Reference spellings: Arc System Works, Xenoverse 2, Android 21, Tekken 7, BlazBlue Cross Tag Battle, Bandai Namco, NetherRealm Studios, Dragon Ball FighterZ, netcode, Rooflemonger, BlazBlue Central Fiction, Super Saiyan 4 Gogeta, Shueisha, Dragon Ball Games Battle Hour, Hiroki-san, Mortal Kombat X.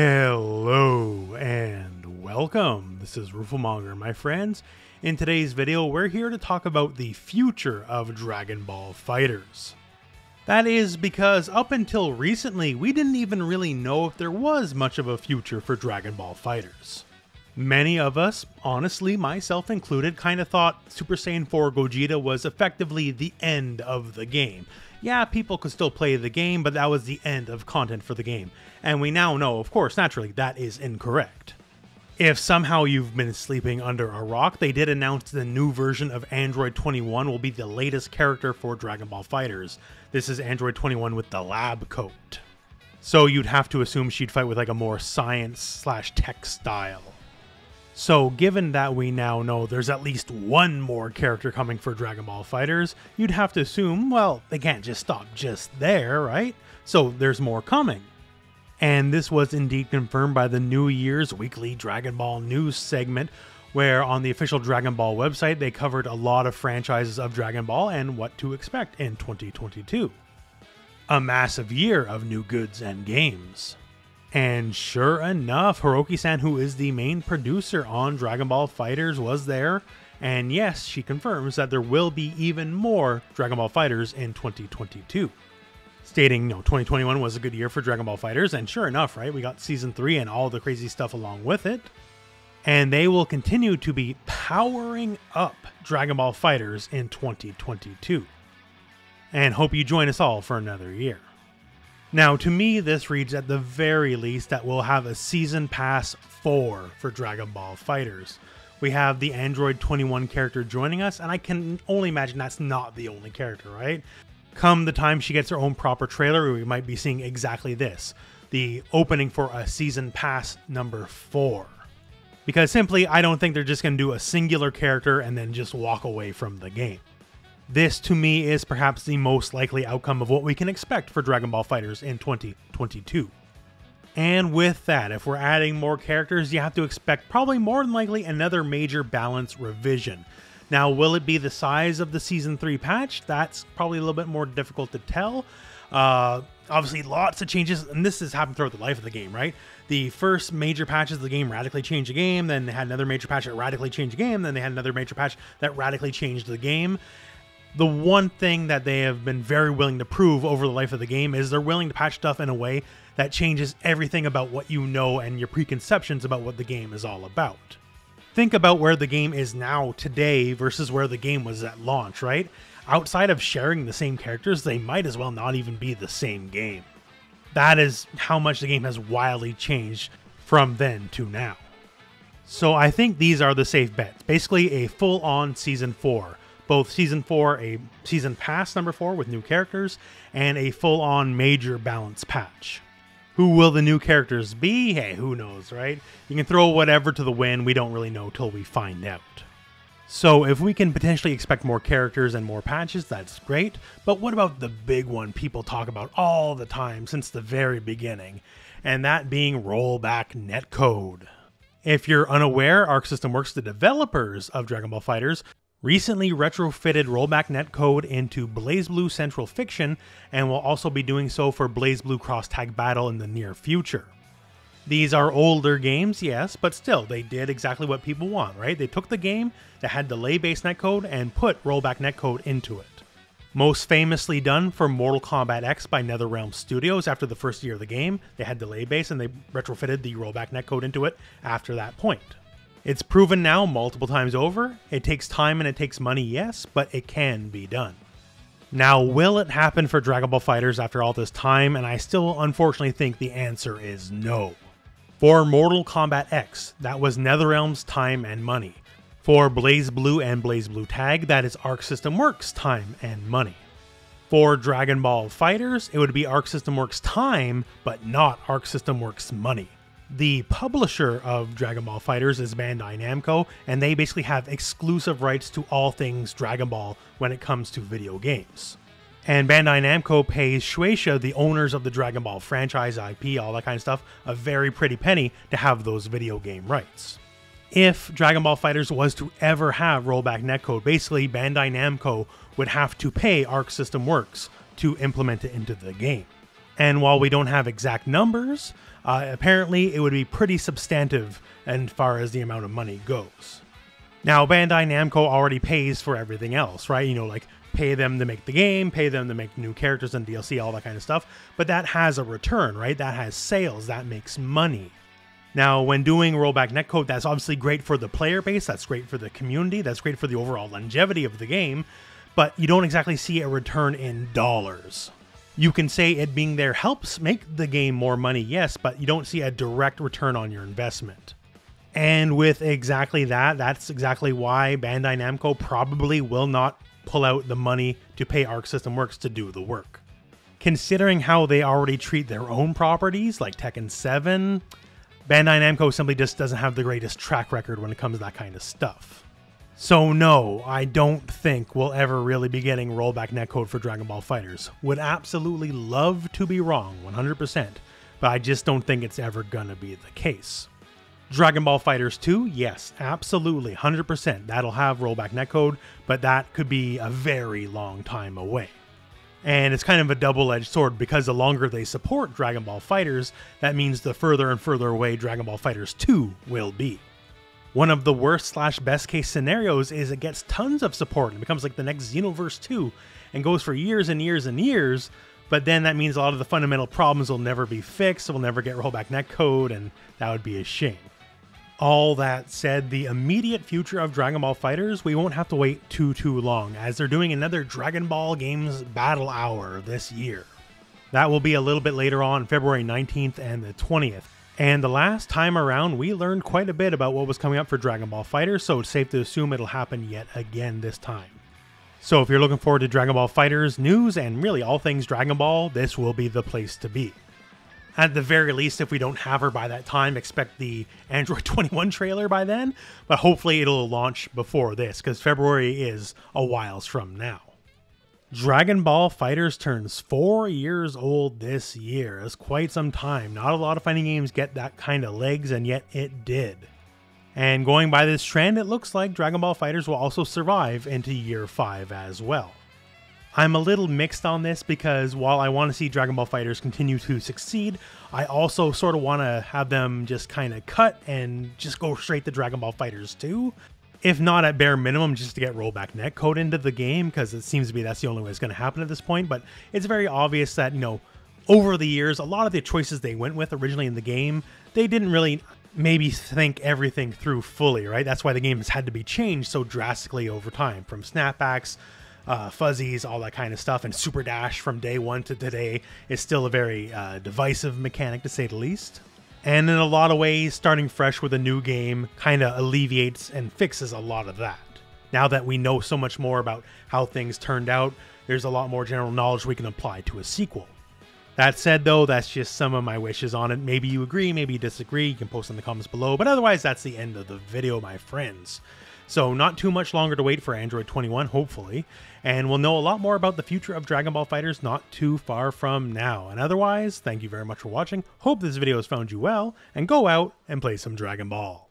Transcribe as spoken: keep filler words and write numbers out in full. Hello and welcome. This is Rooflemonger, my friends. In today's video, we're here to talk about the future of Dragon Ball FighterZ. That is because up until recently, we didn't even really know if there was much of a future for Dragon Ball FighterZ. Many of us, honestly, myself included, kind of thought Super Saiyan four Gogeta was effectively the end of the game. Yeah, people could still play the game, but that was the end of content for the game. And we now know, of course, naturally, that is incorrect. If somehow you've been sleeping under a rock, they did announce the new version of Android twenty-one will be the latest character for Dragon Ball FighterZ. This is Android twenty-one with the lab coat. So you'd have to assume she'd fight with like a more science slash tech style. So given that we now know there's at least one more character coming for Dragon Ball FighterZ, you'd have to assume, well, they can't just stop just there, right? So there's more coming. And this was indeed confirmed by the New Year's weekly Dragon Ball news segment, where on the official Dragon Ball website, they covered a lot of franchises of Dragon Ball and what to expect in twenty twenty-two. A massive year of new goods and games. And sure enough, Hiroki-san, who is the main producer on Dragon Ball FighterZ, was there. And yes, she confirms that there will be even more Dragon Ball FighterZ in twenty twenty-two. Stating, you know, twenty twenty-one was a good year for Dragon Ball FighterZ, and sure enough, right, we got Season three and all the crazy stuff along with it. And they will continue to be powering up Dragon Ball FighterZ in twenty twenty-two. And hope you join us all for another year. Now, to me, this reads at the very least that we'll have a Season Pass four for Dragon Ball FighterZ. We have the Android twenty-one character joining us, and I can only imagine that's not the only character, right? Come the time she gets her own proper trailer, we might be seeing exactly this. The opening for a Season Pass number four. Because simply, I don't think they're just going to do a singular character and then just walk away from the game. This, to me, is perhaps the most likely outcome of what we can expect for Dragon Ball FighterZ in twenty twenty-two. And with that, if we're adding more characters, you have to expect probably more than likely another major balance revision. Now, will it be the size of the Season three patch? That's probably a little bit more difficult to tell. Uh, obviously, lots of changes, and this has happened throughout the life of the game, right? The first major patches of the game radically changed the game, then they had another major patch that radically changed the game, then they had another major patch that radically changed the game. The one thing that they have been very willing to prove over the life of the game is they're willing to patch stuff in a way that changes everything about what you know and your preconceptions about what the game is all about. Think about where the game is now today versus where the game was at launch, right? Outside of sharing the same characters, they might as well not even be the same game. That is how much the game has wildly changed from then to now. So I think these are the safe bets. Basically a full-on Season four. Both Season four, a Season Pass number four with new characters, and a full-on major balance patch. Who will the new characters be? Hey, who knows, right? You can throw whatever to the wind, we don't really know till we find out. So if we can potentially expect more characters and more patches, that's great, but what about the big one people talk about all the time since the very beginning, and that being rollback netcode. If you're unaware, Arc System Works, the developers of Dragon Ball FighterZ, recently retrofitted rollback netcode into BlazBlue Central Fiction and will also be doing so for BlazBlue Cross Tag Battle in the near future. These are older games, yes, but still, they did exactly what people want, right? They took the game that had delay-based netcode and put rollback netcode into it. Most famously done for Mortal Kombat X by NetherRealm Studios after the first year of the game. They had delay-based and they retrofitted the rollback netcode into it after that point. It's proven now multiple times over. It takes time and it takes money, yes, but it can be done. Now, will it happen for Dragon Ball FighterZ after all this time? And I still unfortunately think the answer is no. For Mortal Kombat X, that was NetherRealm's time and money. For BlazBlue and BlazBlue Tag, that is Arc System Works' time and money. For Dragon Ball FighterZ, it would be Arc System Works' time, but not Arc System Works' money. The publisher of Dragon Ball FighterZ is Bandai Namco, and they basically have exclusive rights to all things Dragon Ball when it comes to video games. And Bandai Namco pays Shueisha, the owners of the Dragon Ball franchise, I P, all that kind of stuff, a very pretty penny to have those video game rights. If Dragon Ball FighterZ was to ever have rollback netcode, basically Bandai Namco would have to pay Arc System Works to implement it into the game. And while we don't have exact numbers, uh, apparently it would be pretty substantive as far as the amount of money goes. Now, Bandai Namco already pays for everything else, right? You know, like pay them to make the game, pay them to make new characters and D L C, all that kind of stuff. But that has a return, right? That has sales, that makes money. Now, when doing rollback netcode, that's obviously great for the player base, that's great for the community, that's great for the overall longevity of the game, but you don't exactly see a return in dollars. You can say it being there helps make the game more money, yes, but you don't see a direct return on your investment. And with exactly that, that's exactly why Bandai Namco probably will not pull out the money to pay Arc System Works to do the work. Considering how they already treat their own properties, like Tekken seven, Bandai Namco simply just doesn't have the greatest track record when it comes to that kind of stuff. So no, I don't think we'll ever really be getting rollback netcode for Dragon Ball FighterZ. Would absolutely love to be wrong, one hundred percent, but I just don't think it's ever gonna be the case. Dragon Ball FighterZ two, yes, absolutely, one hundred percent, that'll have rollback netcode, but that could be a very long time away. And it's kind of a double-edged sword, because the longer they support Dragon Ball FighterZ, that means the further and further away Dragon Ball FighterZ two will be. One of the worst slash best case scenarios is it gets tons of support and becomes like the next Xenoverse two and goes for years and years and years, but then that means a lot of the fundamental problems will never be fixed, we'll never get rollback netcode, and that would be a shame. All that said, the immediate future of Dragon Ball FighterZ, we won't have to wait too, too long, as they're doing another Dragon Ball Games Battle Hour this year. That will be a little bit later on, February nineteenth and the twentieth. And the last time around, we learned quite a bit about what was coming up for Dragon Ball FighterZ, so it's safe to assume it'll happen yet again this time. So if you're looking forward to Dragon Ball FighterZ news, and really all things Dragon Ball, this will be the place to be. At the very least, if we don't have her by that time, expect the Android twenty-one trailer by then, but hopefully it'll launch before this, because February is a while from now. Dragon Ball FighterZ turns four years old this year. That's quite some time. Not a lot of fighting games get that kind of legs, and yet it did. And going by this trend, it looks like Dragon Ball FighterZ will also survive into year five as well. I'm a little mixed on this because while I want to see Dragon Ball FighterZ continue to succeed, I also sort of want to have them just kind of cut and just go straight to Dragon Ball FighterZ two. If not at bare minimum, just to get rollback netcode into the game, because it seems to be that's the only way it's going to happen at this point. But it's very obvious that, you know, over the years, a lot of the choices they went with originally in the game, they didn't really maybe think everything through fully, right? That's why the game has had to be changed so drastically over time, from snapbacks, Uh, fuzzies, all that kind of stuff, and Super Dash from day one to today is still a very uh, divisive mechanic, to say the least. And in a lot of ways, starting fresh with a new game kind of alleviates and fixes a lot of that. Now that we know so much more about how things turned out, there's a lot more general knowledge we can apply to a sequel. That said though, that's just some of my wishes on it. Maybe you agree, maybe you disagree, you can post in the comments below, but otherwise that's the end of the video, my friends. So not too much longer to wait for Android twenty-one, hopefully, and we'll know a lot more about the future of Dragon Ball FighterZ not too far from now. And otherwise, thank you very much for watching, hope this video has found you well, and go out and play some Dragon Ball.